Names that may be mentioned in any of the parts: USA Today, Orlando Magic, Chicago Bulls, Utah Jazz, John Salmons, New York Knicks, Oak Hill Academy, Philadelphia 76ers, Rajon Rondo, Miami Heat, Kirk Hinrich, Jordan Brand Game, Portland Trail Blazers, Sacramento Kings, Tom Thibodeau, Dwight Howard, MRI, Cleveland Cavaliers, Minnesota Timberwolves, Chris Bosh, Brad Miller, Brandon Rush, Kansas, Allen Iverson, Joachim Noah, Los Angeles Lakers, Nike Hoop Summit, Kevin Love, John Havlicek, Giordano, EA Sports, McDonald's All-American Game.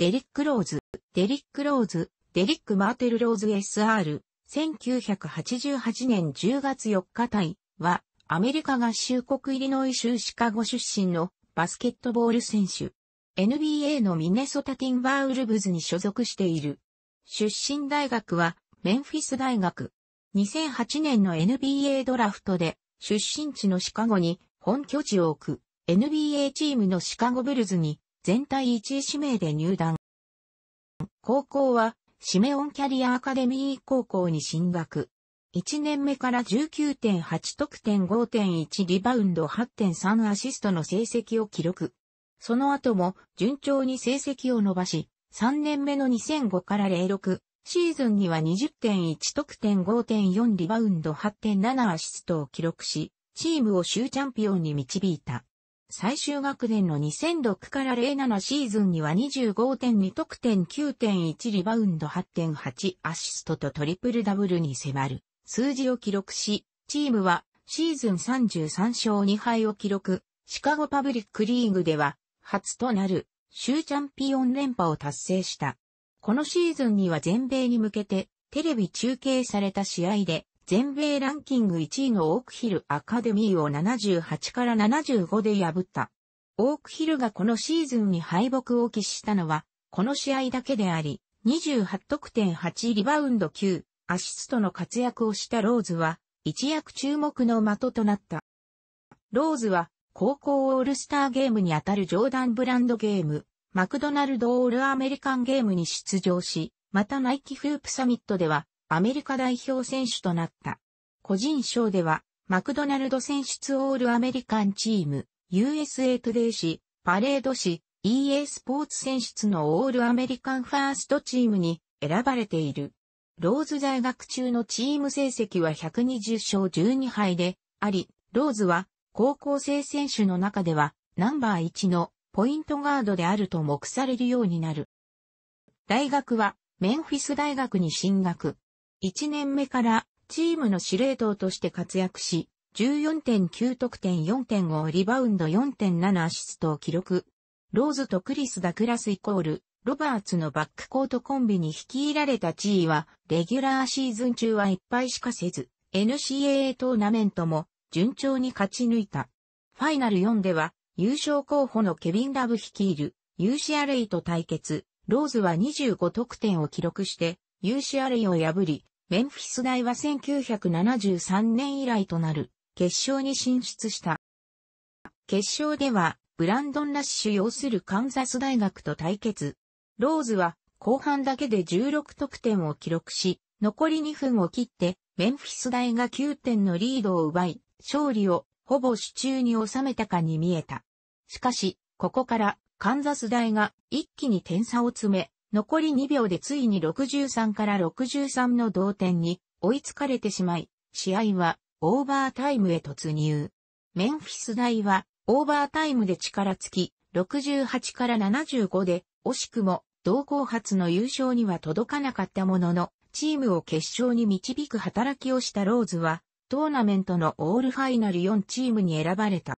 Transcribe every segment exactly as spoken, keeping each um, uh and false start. デリック・ローズ、デリック・ローズ、デリック・マーテル・ローズ エスアール、せんきゅうひゃくはちじゅうはちねんじゅうがつよっか対は、アメリカ合衆国イリノイ州シカゴ出身のバスケットボール選手。エヌビーエー のミネソタ・ティンバーウルブズに所属している。出身大学は、メンフィス大学。にせんはちねんの エヌビーエー ドラフトで、出身地のシカゴに本拠地を置く、エヌビーエー チームのシカゴブルズに、全体いちい指名で入団。高校は、シメオンキャリアアカデミー高校に進学。いちねんめから じゅうきゅうてんはち 得点 ごてんいち リバウンド はってんさん アシストの成績を記録。その後も順調に成績を伸ばし、さんねんめのにせんごからゼロろくシーズンには にじゅってんいち 得点 ごてんよん リバウンド はってんなな アシストを記録し、チームを州チャンピオンに導いた。最終学年のにせんろくからゼロななシーズンには にじゅうごてんに 得点 きゅうてんいち リバウンド はってんはち アシストとトリプルダブルに迫る数字を記録し、チームはシーズンさんじゅうさんしょうにはいを記録、シカゴパブリックリーグでは初となる州チャンピオン連覇を達成した。このシーズンには全米に向けてテレビ中継された試合で、全米ランキングいちいのオークヒルアカデミーをななじゅうはちからななじゅうごで破った。オークヒルがこのシーズンに敗北を喫したのは、この試合だけであり、にじゅうはちてんはち リバウンドきゅう、アシストの活躍をしたローズは、一躍注目の的となった。ローズは、高校オールスターゲームにあたるジョーダンブランドゲーム、マクドナルドオールアメリカンゲームに出場し、またナイキフープサミットでは、アメリカ代表選手となった。個人賞では、マクドナルド選出オールアメリカンチーム、ユーエスエー トゥデイ誌、パレード誌、イーエー スポーツ選出のオールアメリカンファーストチームに選ばれている。ローズ在学中のチーム成績はひゃくにじゅっしょうじゅうにはいであり、ローズは高校生選手の中ではナンバーいちのポイントガードであると目されるようになる。大学はメンフィス大学に進学。いちねんめからチームの司令塔として活躍し、じゅうよんてんきゅう 得点 よんてんご リバウンド よんてんなな アシストを記録。ローズとクリス・ダグラスイコール、ロバーツのバックコートコンビに率いられた地位は、レギュラーシーズン中はいっぱいしかせず、エヌシーエーエー トーナメントも順調に勝ち抜いた。ファイナルよんでは、優勝候補のケビン・ラブ率いる ユーシーエルエー と対決、ローズはにじゅうごとくてんを記録して、ユーシーエルエー を破り、メンフィス大はせんきゅうひゃくななじゅうさんねん以来となる決勝に進出した。決勝ではブランドン・ラッシュ擁するカンザス大学と対決。ローズは後半だけでじゅうろくとくてんを記録し、残りにふんを切ってメンフィス大がきゅうてんのリードを奪い、勝利をほぼ手中に収めたかに見えた。しかし、ここからカンザス大が一気に点差を詰め、残りにびょうでついにろくじゅうさんからろくじゅうさんの同点に追いつかれてしまい、試合はオーバータイムへ突入。メンフィス大はオーバータイムで力尽き、ろくじゅうはちからななじゅうごで惜しくも同校初の優勝には届かなかったものの、チームを決勝に導く働きをしたローズは、トーナメントのオールファイナルよんチームに選ばれた。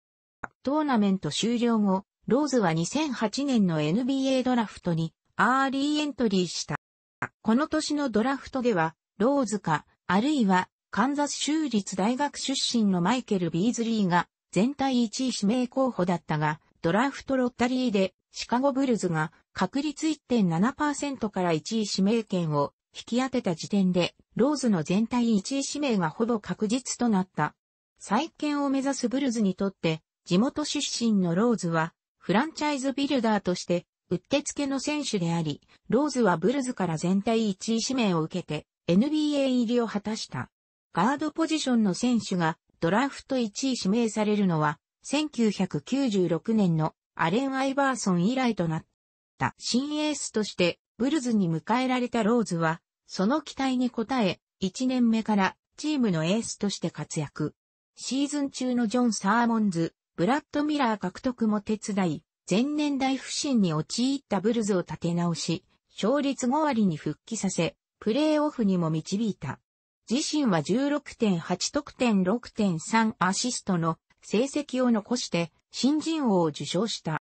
トーナメント終了後、ローズはにせんはちねんの エヌビーエー ドラフトに、アーリーエントリーした。この年のドラフトでは、ローズか、あるいは、カンザス州立大学出身のマイケル・ビーズリーが、全体いちい指名候補だったが、ドラフトロッタリーで、シカゴブルズが、確率 いってんななパーセント からいちい指名権を引き当てた時点で、ローズの全体いちい指名がほぼ確実となった。再建を目指すブルズにとって、地元出身のローズは、フランチャイズビルダーとして、うってつけの選手であり、ローズはブルズから全体いちい指名を受けて エヌビーエー 入りを果たした。ガードポジションの選手がドラフトいちい指名されるのはせんきゅうひゃくきゅうじゅうろくねんのアレン・アイバーソン以来となった。新エースとしてブルズに迎えられたローズは、その期待に応え、いちねんめからチームのエースとして活躍。シーズン中のジョン・サーモンズ、ブラッド・ミラー獲得も手伝い、前年代不振に陥ったブルズを立て直し、勝率ごわりに復帰させ、プレーオフにも導いた。自身は じゅうろくてんはち 得点 ろくてんさん アシストの成績を残して新人王を受賞した。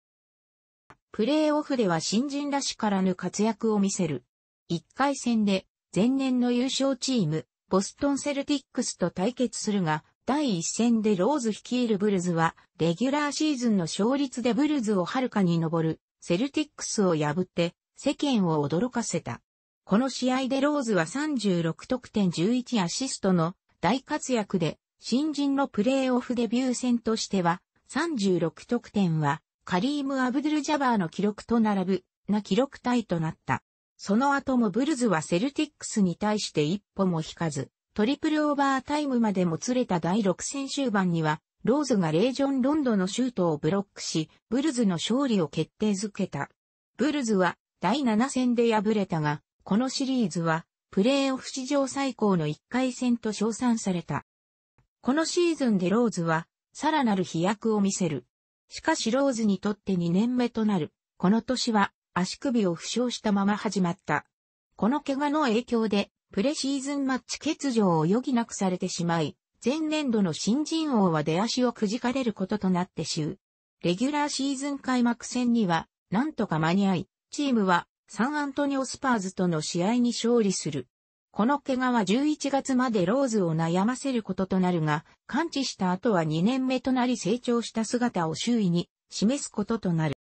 プレーオフでは新人らしからぬ活躍を見せる。いっかい戦で前年の優勝チーム、ボストンセルティックスと対決するが、だいいっ戦でローズ率いるブルズは、レギュラーシーズンの勝率でブルズをはるかに上る、セルティックスを破って、世間を驚かせた。この試合でローズはさんじゅうろくとくてんじゅういちアシストの大活躍で、新人のプレーオフデビュー戦としては、さんじゅうろくとくてんは、カリーム・アブドゥル・ジャバーの記録と並ぶ、な記録タイとなった。その後もブルズはセルティックスに対して一歩も引かず、トリプルオーバータイムまでもつれただいろく戦終盤には、ローズがレイジョン・ロンドのシュートをブロックし、ブルズの勝利を決定づけた。ブルズはだいなな戦で敗れたが、このシリーズは、プレーオフ史上最高のいっかい戦と称賛された。このシーズンでローズは、さらなる飛躍を見せる。しかしローズにとってにねんめとなる、この年は、足首を負傷したまま始まった。この怪我の影響で、プレシーズンマッチ欠場を余儀なくされてしまい、前年度の新人王は出足をくじかれることとなって終。レギュラーシーズン開幕戦には、なんとか間に合い、チームはサンアントニオスパーズとの試合に勝利する。この怪我はじゅういちがつまでローズを悩ませることとなるが、完治した後はにねんめとなり成長した姿を周囲に示すこととなる。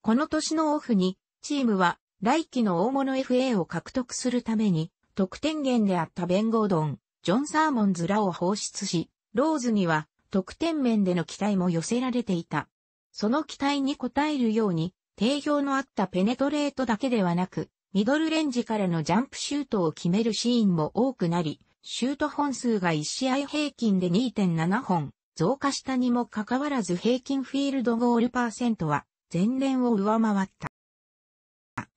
この年のオフに、チームは、来季の大物 エフエー を獲得するために、得点源であったベン・ゴードン、ジョン・サーモンズらを放出し、ローズには、得点面での期待も寄せられていた。その期待に応えるように、定評のあったペネトレートだけではなく、ミドルレンジからのジャンプシュートを決めるシーンも多くなり、シュート本数がいち試合平均で にてんななほん、増加したにもかかわらず平均フィールドゴールパーセントは、前年を上回った。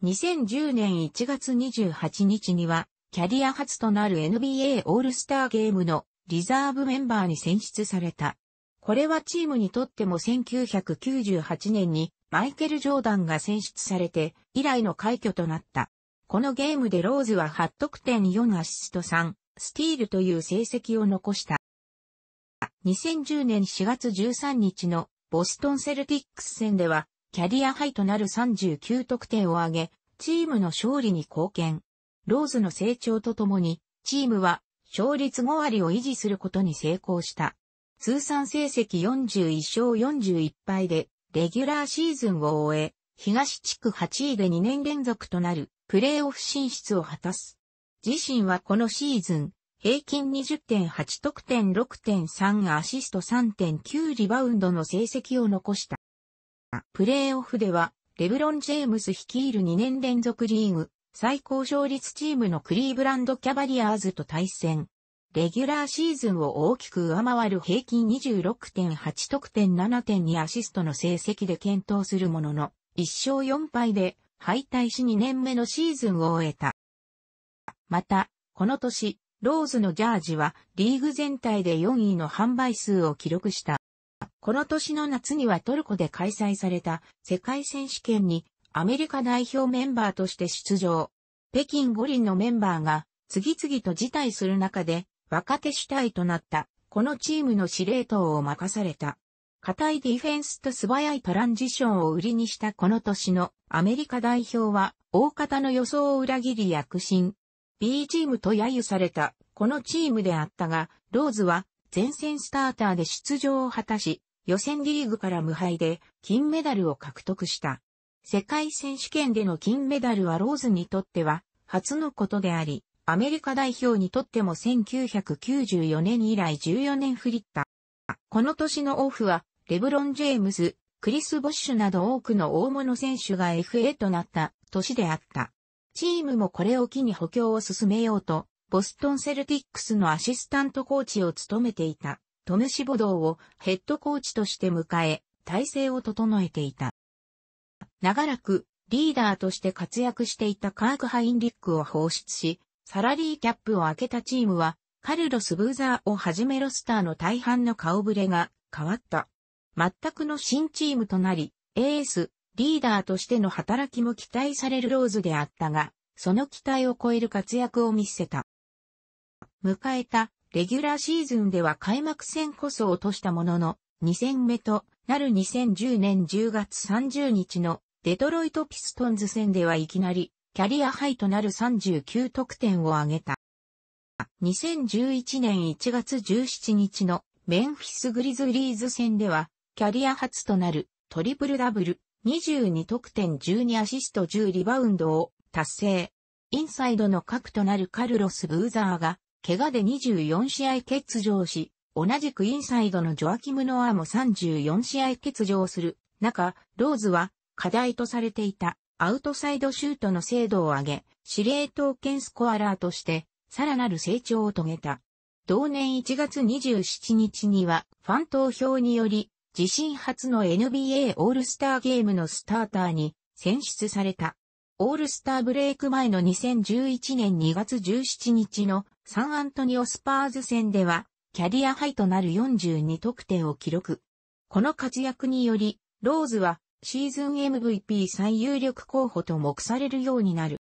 にせんじゅうねんいちがつにじゅうはちにちには、キャリア初となる エヌビーエー オールスターゲームのリザーブメンバーに選出された。これはチームにとってもせんきゅうひゃくきゅうじゅうはちねんにマイケル・ジョーダンが選出されて以来の快挙となった。このゲームでローズははちとくてんよんアシストさんスティールという成績を残した。にせんじゅうねんしがつじゅうさんにちのボストンセルティックス戦では、キャリアハイとなるさんじゅうきゅうとくてんを挙げ、チームの勝利に貢献。ローズの成長とともに、チームは勝率ごわりを維持することに成功した。通算成績よんじゅういっしょうよんじゅういっぱいで、レギュラーシーズンを終え、東地区はちいでにねんれんぞくとなるプレーオフ進出を果たす。自身はこのシーズン、平均 にじゅってんはちとくてんろくてんさんアシストさんてんきゅうリバウンドの成績を残した。プレーオフでは、レブロン・ジェームス率いるにねんれんぞくリーグ、最高勝率チームのクリーブランド・キャバリアーズと対戦。レギュラーシーズンを大きく上回る平均 にじゅうろくてんはちとくてんななてんにアシストの成績で健闘するものの、いっしょうよんぱいで敗退しにねんめのシーズンを終えた。また、この年、ローズのジャージはリーグ全体でよんいの販売数を記録した。この年の夏にはトルコで開催された世界選手権にアメリカ代表メンバーとして出場。北京五輪のメンバーが次々と辞退する中で若手主体となったこのチームの司令塔を任された。堅いディフェンスと素早いトランジションを売りにしたこの年のアメリカ代表は大方の予想を裏切り躍進。ビー チームと揶揄されたこのチームであったが、ローズは前線スターターで出場を果たし、予選リーグから無敗で金メダルを獲得した。世界選手権での金メダルはローズにとっては初のことであり、アメリカ代表にとってもせんきゅうひゃくきゅうじゅうよねん以来じゅうよねん振りった。この年のオフは、レブロン・ジェームス、クリス・ボッシュなど多くの大物選手が エフエー となった年であった。チームもこれを機に補強を進めようと、ボストンセルティックスのアシスタントコーチを務めていた。トム・シボドーをヘッドコーチとして迎え、体制を整えていた。長らくリーダーとして活躍していたカーク・ハインリックを放出し、サラリーキャップを開けたチームは、カルロス・ブーザーをはじめロスターの大半の顔ぶれが変わった。全くの新チームとなり、エース、リーダーとしての働きも期待されるローズであったが、その期待を超える活躍を見せた。迎えた。レギュラーシーズンでは開幕戦こそ落としたものの、に戦目となるにせんじゅうねんじゅうがつさんじゅうにちのデトロイトピストンズ戦ではいきなりキャリアハイとなるさんじゅうきゅう得点を挙げた。にせんじゅういちねんいちがつじゅうしちにちのメンフィスグリズリーズ戦ではキャリア初となるトリプルダブルにじゅうにとくてんじゅうにアシストじゅうリバウンドを達成。インサイドの核となるカルロス・ブーザーが怪我でにじゅうよんしあい欠場し、同じくインサイドのジョアキム・ノアもさんじゅうよんしあい欠場する中、ローズは課題とされていたアウトサイドシュートの精度を上げ、司令塔兼スコアラーとしてさらなる成長を遂げた。同年いちがつにじゅうしちにちにはファン投票により自身初の エヌビーエー オールスターゲームのスターターに選出された。オールスターブレイク前のにせんじゅういちねんにがつじゅうしちにちのサンアントニオスパーズ戦ではキャリアハイとなるよんじゅうにとくてんを記録。この活躍により、ローズはシーズン エムブイピー 最有力候補と目されるようになる。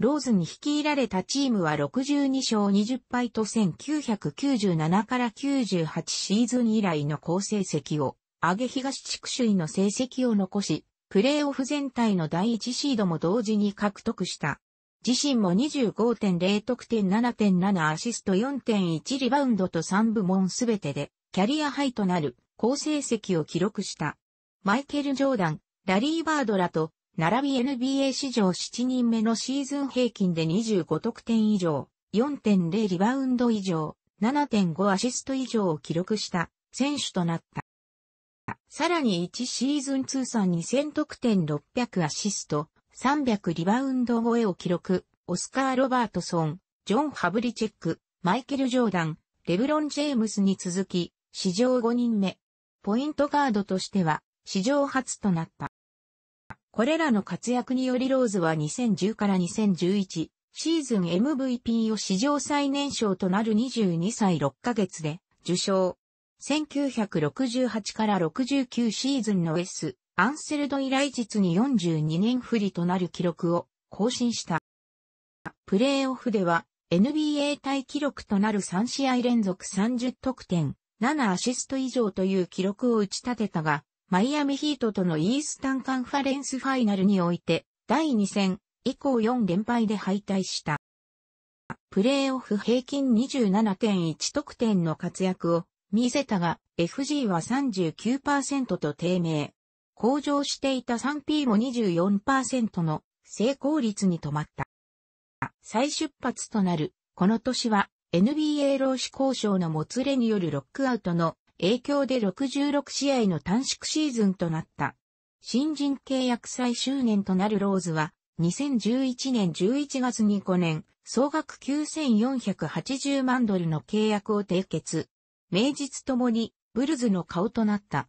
ローズに率いられたチームはろくじゅうにしょうにじゅっぱいとせんきゅうひゃくきゅうじゅうななからきゅうじゅうはちシーズン以来の好成績を上げ東地区首位の成績を残し、プレーオフ全体のだいいちシードも同時に獲得した。自身も にじゅうごてんれいとくてん ななてんななアシスト よんてんいちリバウンドとさんぶもんすべてでキャリアハイとなる好成績を記録した。マイケル・ジョーダン、ラリー・バードらと並び エヌビーエー 史上ななにんめのシーズン平均でにじゅうごとくてん以上、よんてんれいリバウンド以上、ななてんごアシスト以上を記録した選手となった。さらにいちシーズン通算にせんとくてんろっぴゃくアシスト。さんびゃくリバウンド超えを記録、オスカー・ロバートソン、ジョン・ハブリチェック、マイケル・ジョーダン、レブロン・ジェームスに続き、史上ごにんめ。ポイントガードとしては、史上初となった。これらの活躍によりローズはにせんじゅうからにせんじゅういち、シーズン エムブイピー を史上最年少となるにじゅうにさいろっかげつで、受賞。せんきゅうひゃくろくじゅうはちからろくじゅうきゅうシーズンの S、アンセルド以来実によんじゅうにねん振りとなる記録を更新した。プレーオフでは エヌビーエー タイ記録となるさんしあいれんぞくさんじゅっとくてん、ななアシスト以上という記録を打ち立てたが、マイアミヒートとのイースタンカンファレンスファイナルにおいて、だいにせん以降よんれんぱいで敗退した。プレーオフ平均 にじゅうななてんいちとくてんの活躍を見せたが、エフジー は さんじゅうきゅうパーセント と低迷。向上していた スリーピー も にじゅうよんパーセント の成功率に止まった。再出発となる、この年は エヌビーエー 労使交渉のもつれによるロックアウトの影響でろくじゅうろくしあいの短縮シーズンとなった。新人契約最終年となるローズはにせんじゅういちねんじゅういちがつにごねん総額きゅうせんよんひゃくはちじゅうまんドルの契約を締結。名実ともにブルズの顔となった。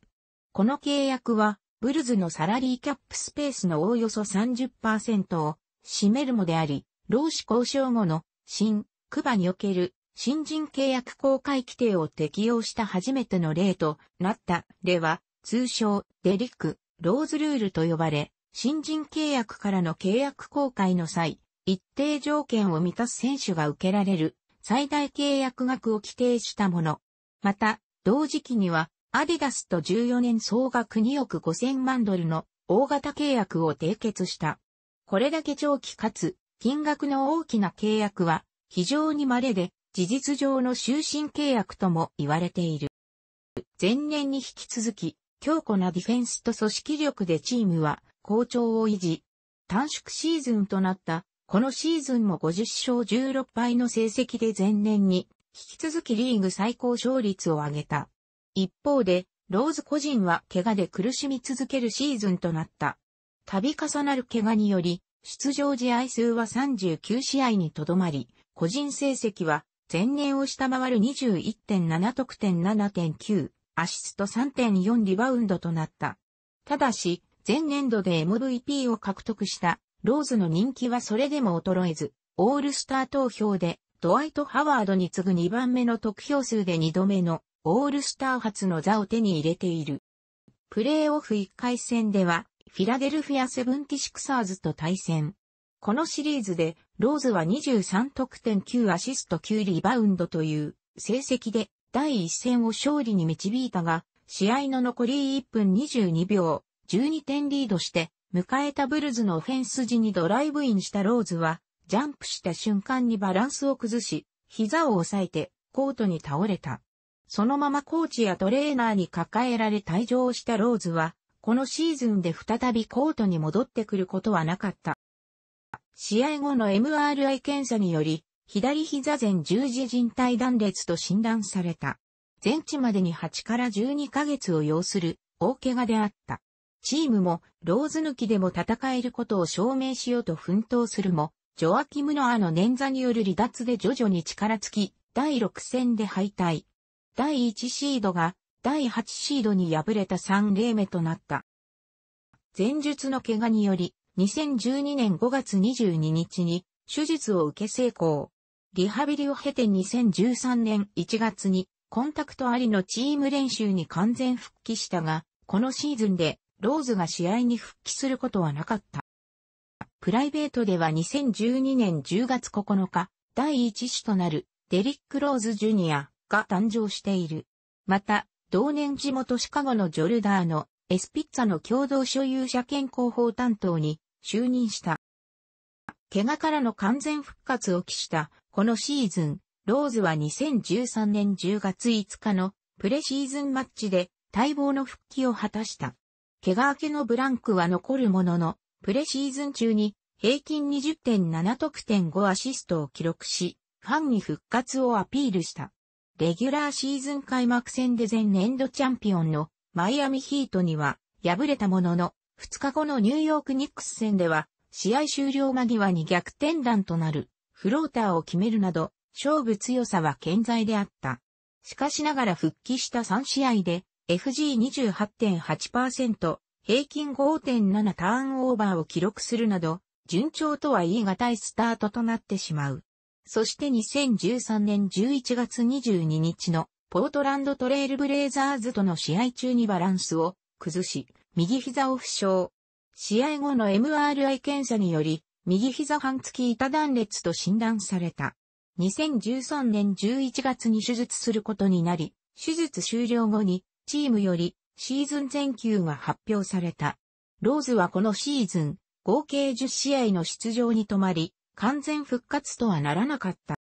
この契約はブルズのサラリーキャップスペースのおおよそ さんじゅっパーセント を占めるもであり、労使交渉後の新クバにおける新人契約公開規定を適用した初めての例となった例は、通称デリック・ローズルールと呼ばれ、新人契約からの契約公開の際、一定条件を満たす選手が受けられる最大契約額を規定したもの。また、同時期には、アディダスとじゅうよねん総額におくごせんまんドルの大型契約を締結した。これだけ長期かつ金額の大きな契約は非常に稀で事実上の終身契約とも言われている。前年に引き続き強固なディフェンスと組織力でチームは好調を維持。短縮シーズンとなったこのシーズンもごじゅっしょうじゅうろっぱいの成績で前年に引き続きリーグ最高勝率を上げた。一方で、ローズ個人は怪我で苦しみ続けるシーズンとなった。度重なる怪我により、出場試合数はさんじゅうきゅうしあいにとどまり、個人成績は前年を下回る にじゅういってんななとくてん ななてんきゅうアシスト さんてんよんリバウンドとなった。ただし、前年度で エムブイピー を獲得したローズの人気はそれでも衰えず、オールスター投票でドワイト・ハワードに次ぐにばんめの得票数でにどめのオールスター初の座を手に入れている。プレーオフいっかいせんでは、フィラデルフィア・セブンティシクサーズと対戦。このシリーズで、ローズはにじゅうさんとくてんきゅうアシストきゅうリバウンドという成績でだいいっせんを勝利に導いたが、試合の残りいっぷんにじゅうにびょう、じゅうにてんリードして、迎えたブルズのフェンス時にドライブインしたローズは、ジャンプした瞬間にバランスを崩し、膝を押さえてコートに倒れた。そのままコーチやトレーナーに抱えられ退場したローズは、このシーズンで再びコートに戻ってくることはなかった。試合後の エムアールアイ 検査により、左膝前十字靭帯断裂と診断された。全治までにはちからじゅうにかげつを要する大怪我であった。チームもローズ抜きでも戦えることを証明しようと奮闘するも、ジョアキム・ノアの捻挫による離脱で徐々に力尽き、だいろくせんで敗退。だいいちシードがだいはちシードに敗れたさんたいゼロめとなった。前述の怪我により、にせんじゅうにねんごがつにじゅうににちに手術を受け成功。リハビリを経てにせんじゅうさんねんいちがつにコンタクトありのチーム練習に完全復帰したが、このシーズンでローズが試合に復帰することはなかった。プライベートではにせんじゅうにねんじゅうがつここのか、だいいち子となるデリック・ローズ・ジュニアが誕生している。また、同年地元シカゴのジョルダーノ・エスピッツァの共同所有者兼広報担当に就任した。怪我からの完全復活を期したこのシーズン、ローズはにせんじゅうさんねんじゅうがついつかのプレシーズンマッチで待望の復帰を果たした。怪我明けのブランクは残るものの、プレシーズン中に平均 にじゅってんななとくてんごアシストを記録し、ファンに復活をアピールした。レギュラーシーズン開幕戦で前年度チャンピオンのマイアミヒートには敗れたものの、ふつかごのニューヨークニックス戦では試合終了間際に逆転弾となるフローターを決めるなど勝負強さは健在であった。しかしながら復帰したさんしあいで エフジーにじゅうはちてんはちパーセント、平均 ごてんなな ターンオーバーを記録するなど、順調とは言い難いスタートとなってしまう。そしてにせんじゅうさんねんじゅういちがつにじゅうににちのポートランドトレイルブレイザーズとの試合中にバランスを崩し、右膝を負傷。試合後の エムアールアイ 検査により、右膝半月板断裂と診断された。にせんじゅうさんねんじゅういちがつに手術することになり、手術終了後にチームよりシーズン全休が発表された。ローズはこのシーズン、合計じゅっしあいの出場に止まり、完全復活とはならなかった。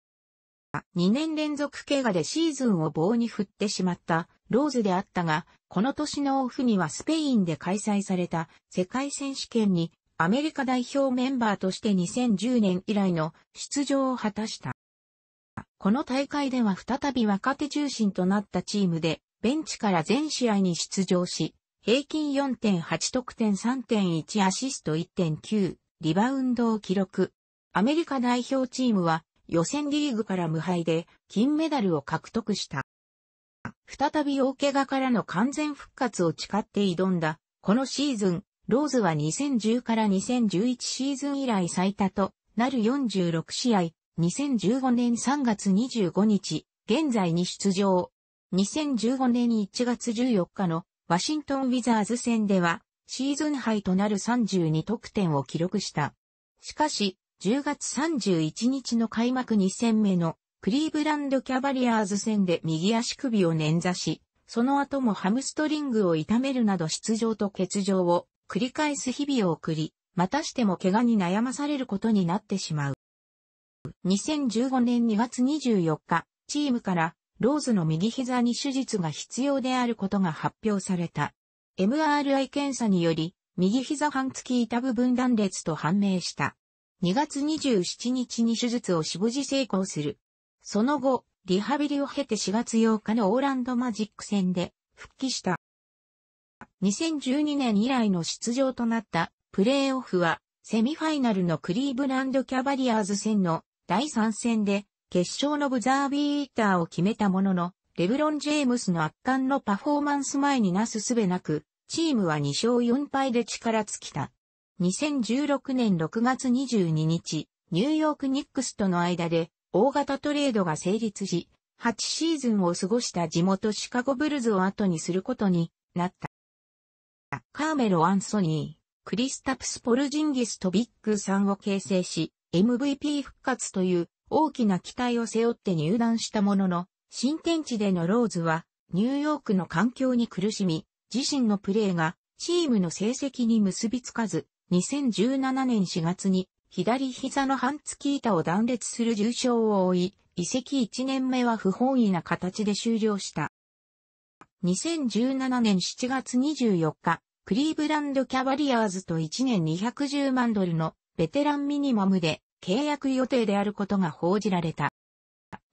にねんれんぞく怪我でシーズンを棒に振ってしまったローズであったが、この年のオフにはスペインで開催された世界選手権にアメリカ代表メンバーとしてにせんじゅうねん以来の出場を果たした。この大会では再び若手中心となったチームで、ベンチから全試合に出場し、平均 よんてんはちとくてんさんてんいちアシスト いってんきゅう リバウンドを記録。アメリカ代表チームは予選リーグから無敗で金メダルを獲得した。再び大怪我からの完全復活を誓って挑んだ。このシーズン、ローズはにせんじゅうからにせんじゅういちシーズン以来最多となるよんじゅうろくしあい、にせんじゅうごねんさんがつにじゅうごにち、現在に出場。にせんじゅうごねんいちがつじゅうよっかのワシントン・ウィザーズ戦ではシーズンハイとなるさんじゅうにとくてんを記録した。しかし、じゅうがつさんじゅういちにちの開幕にせんめのクリーブランドキャバリアーズ戦で右足首を捻挫し、その後もハムストリングを痛めるなど出場と欠場を繰り返す日々を送り、またしても怪我に悩まされることになってしまう。にせんじゅうごねんにがつにじゅうよっか、チームからローズの右膝に手術が必要であることが発表された。エムアールアイ 検査により、右膝半月板部分断裂と判明した。にがつにじゅうしちにちに手術を死亡時成功する。その後、リハビリを経てしがつようかのオーランドマジック戦で復帰した。にせんじゅうにねん以来の出場となったプレーオフはセミファイナルのクリーブランドキャバリアーズ戦のだいさんせんで決勝のブザービーターを決めたものの、レブロン・ジェームスの圧巻のパフォーマンス前になすすべなく、チームはにしょうよんぱいで力尽きた。にせんじゅうろくねんろくがつにじゅうににち、ニューヨークニックスとの間で大型トレードが成立し、はちシーズンを過ごした地元シカゴブルズを後にすることになった。カーメロ・アンソニー、クリスタプス・ポルジンギスとビッグサンを形成し、エムブイピー 復活という大きな期待を背負って入団したものの、新天地でのローズはニューヨークの環境に苦しみ、自身のプレーがチームの成績に結びつかず、にせんじゅうななねんしがつに左膝の半月板を断裂する重傷を負い、移籍いちねんめは不本意な形で終了した。にせんじゅうななねんしちがつにじゅうよっか、クリーブランド・キャバリアーズといちねんにひゃくじゅうまんドルのベテランミニマムで契約予定であることが報じられた。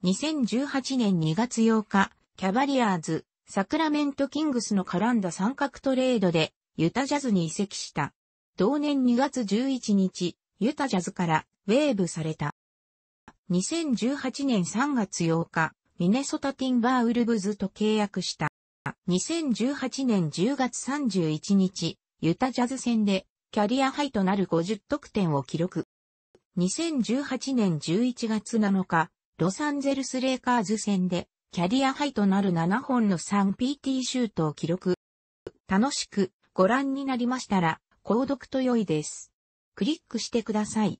にせんじゅうはちねんにがつようか、キャバリアーズ、サクラメント・キングスの絡んだ三角トレードでユタジャズに移籍した。同年にがつじゅういちにち、ユタジャズからウェーブされた。にせんじゅうはちねんさんがつようか、ミネソタ・ティンバーウルブズと契約した。にせんじゅうはちねんじゅうがつさんじゅういちにち、ユタジャズ戦でキャリアハイとなるごじゅっとくてんを記録。にせんじゅうはちねんじゅういちがつなのか、ロサンゼルス・レイカーズ戦でキャリアハイとなるななほんの スリーピーティー シュートを記録。楽しくご覧になりましたら、購読と良いです。クリックしてください。